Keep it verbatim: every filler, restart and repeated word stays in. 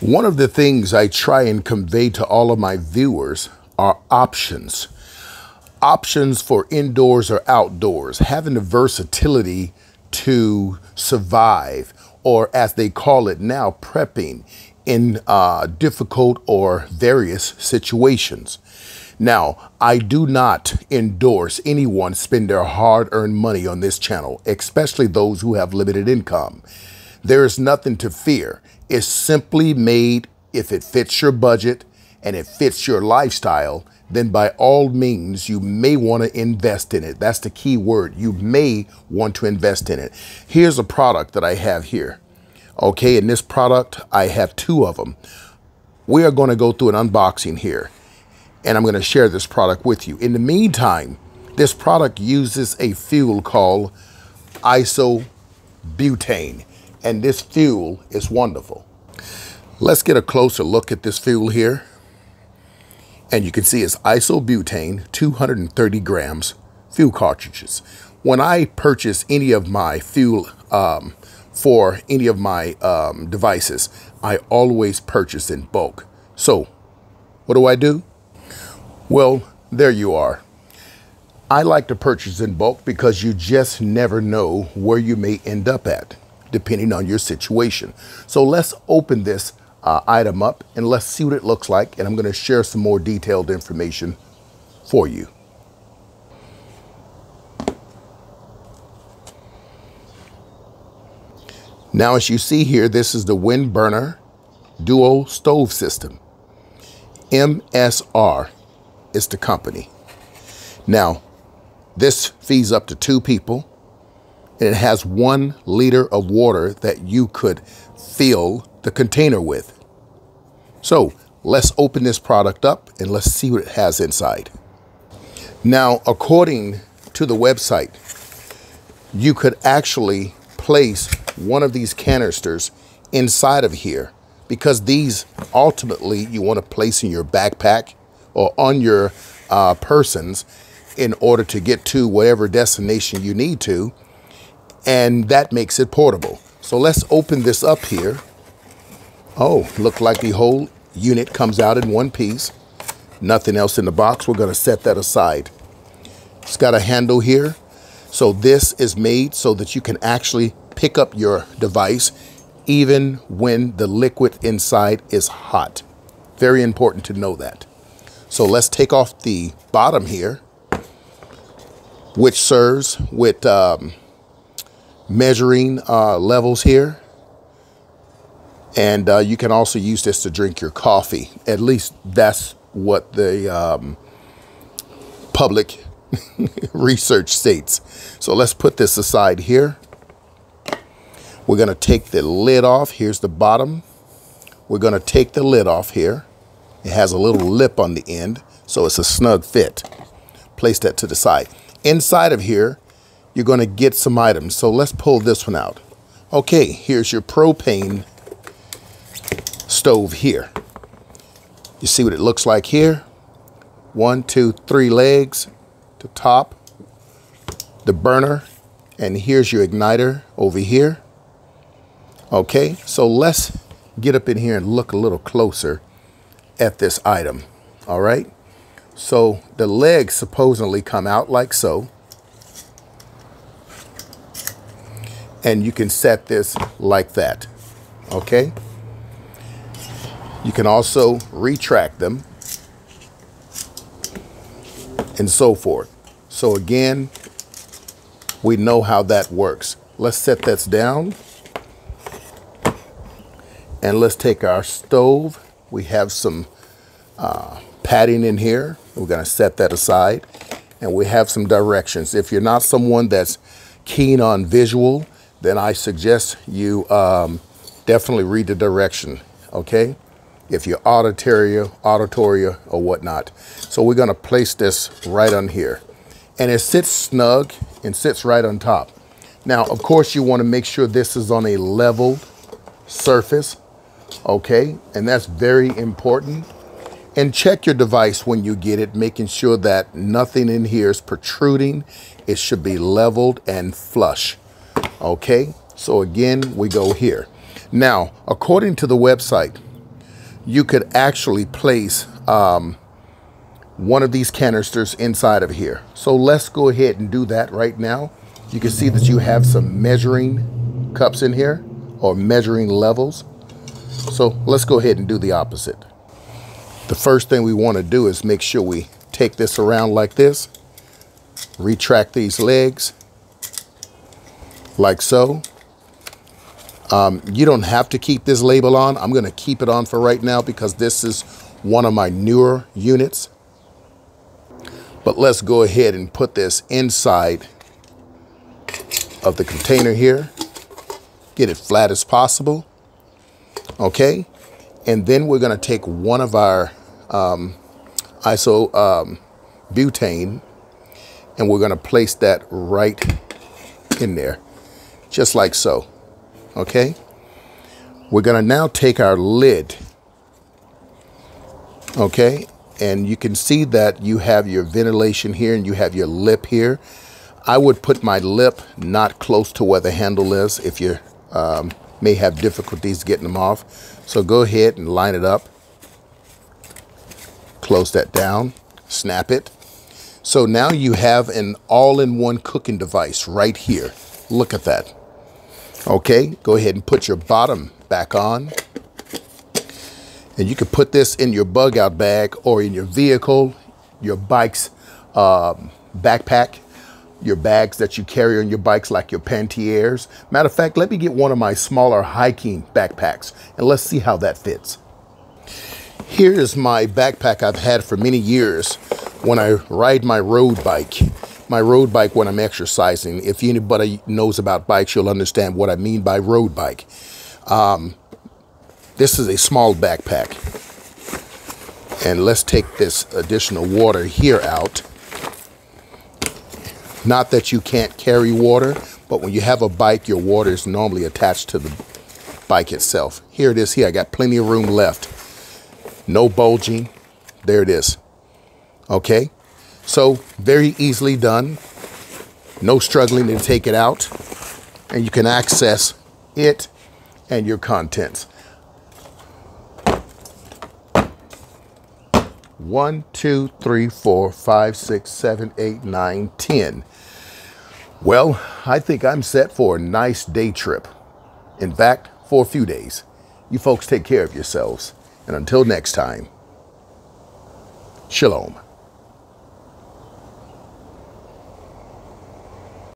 One of the things I try and convey to all of my viewers are options. Options for indoors or outdoors, having the versatility to survive, or as they call it now, prepping in uh, difficult or various situations. Now, I do not endorse anyone spend their hard-earned money on this channel, especially those who have limited income. There is nothing to fear. It's simply made if it fits your budget and it fits your lifestyle, then by all means, you may want to invest in it. That's the key word. You may want to invest in it. Here's a product that I have here. Okay, in this product, I have two of them. We are going to go through an unboxing here, and I'm going to share this product with you. In the meantime, this product uses a fuel called isobutane, and this fuel is wonderful. Let's get a closer look at this fuel here. And you can see it's isobutane, two hundred thirty grams fuel cartridges. When I purchase any of my fuel um, for any of my um, devices, I always purchase in bulk. So what do I do? Well, there you are. I like to purchase in bulk because you just never know where you may end up at, depending on your situation. So let's open this uh, item up and let's see what it looks like. And I'm gonna share some more detailed information for you. Now, as you see here, this is the WindBurner Duo Stove System, M S R. It's the company. Now, this feeds up to two people, and it has one liter of water that you could fill the container with. So let's open this product up and let's see what it has inside. Now, according to the website, you could actually place one of these canisters inside of here, because these ultimately you want to place in your backpack or on your uh, persons in order to get to whatever destination you need to, and that makes it portable. So let's open this up here. Oh, look like the whole unit comes out in one piece. Nothing else in the box. We're gonna set that aside. It's got a handle here. So this is made so that you can actually pick up your device even when the liquid inside is hot. Very important to know that. So let's take off the bottom here, which serves with um, measuring uh, levels here. And uh, you can also use this to drink your coffee. At least that's what the um, public research states. So let's put this aside here. We're gonna take the lid off. Here's the bottom. We're gonna take the lid off here. It has a little lip on the end, so it's a snug fit. Place that to the side. Inside of here, you're going to get some items. So let's pull this one out. Okay, here's your propane stove here. You see what it looks like here? One, two, three legs, the top, the burner, and here's your igniter over here. Okay, so let's get up in here and look a little closer at this item. All right, so the legs supposedly come out like so, and you can set this like that. Okay, you can also retract them and so forth. So again, we know how that works. Let's set this down and let's take our stove. We have some uh, padding in here. We're gonna set that aside, and we have some directions. If you're not someone that's keen on visual, then I suggest you um, definitely read the direction, okay? If you're auditory, auditory or whatnot. So we're gonna place this right on here. And it sits snug and sits right on top. Now, of course, you wanna make sure this is on a level surface. Okay, and that's very important. And check your device when you get it, making sure that nothing in here is protruding. It should be leveled and flush. Okay, so again, we go here. Now, according to the website, you could actually place um, one of these canisters inside of here. So let's go ahead and do that right now. You can see that you have some measuring cups in here, or measuring levels. So let's go ahead and do the opposite. The first thing we want to do is make sure we take this around like this, retract these legs like so. Um, you don't have to keep this label on. I'm going to keep it on for right now because this is one of my newer units. But let's go ahead and put this inside of the container here. Get it flat as possible. Okay. And then we're going to take one of our um, isobutane um, and we're going to place that right in there. Just like so. Okay. We're going to now take our lid. Okay. And you can see that you have your ventilation here and you have your lip here. I would put my lip not close to where the handle is if you um, may have difficulties getting them off. So go ahead and line it up. Close that down, snap it. So now you have an all-in-one cooking device right here. Look at that. Okay, go ahead and put your bottom back on. And you can put this in your bug out bag or in your vehicle, your bike's um, backpack, your bags that you carry on your bikes like your panniers. Matter of fact, let me get one of my smaller hiking backpacks and let's see how that fits. Here is my backpack I've had for many years when I ride my road bike. My road bike when I'm exercising. If anybody knows about bikes, you'll understand what I mean by road bike. Um, this is a small backpack. And let's take this additional water here out. Not that you can't carry water, but when you have a bike, your water is normally attached to the bike itself. Here it is here. I got plenty of room left. No bulging. There it is. Okay. So very easily done. No struggling to take it out. And you can access it and your contents. One, two, three, four, five, six, seven, eight, nine, ten. Well, I think I'm set for a nice day trip. In fact, for a few days. You folks take care of yourselves. And until next time, shalom.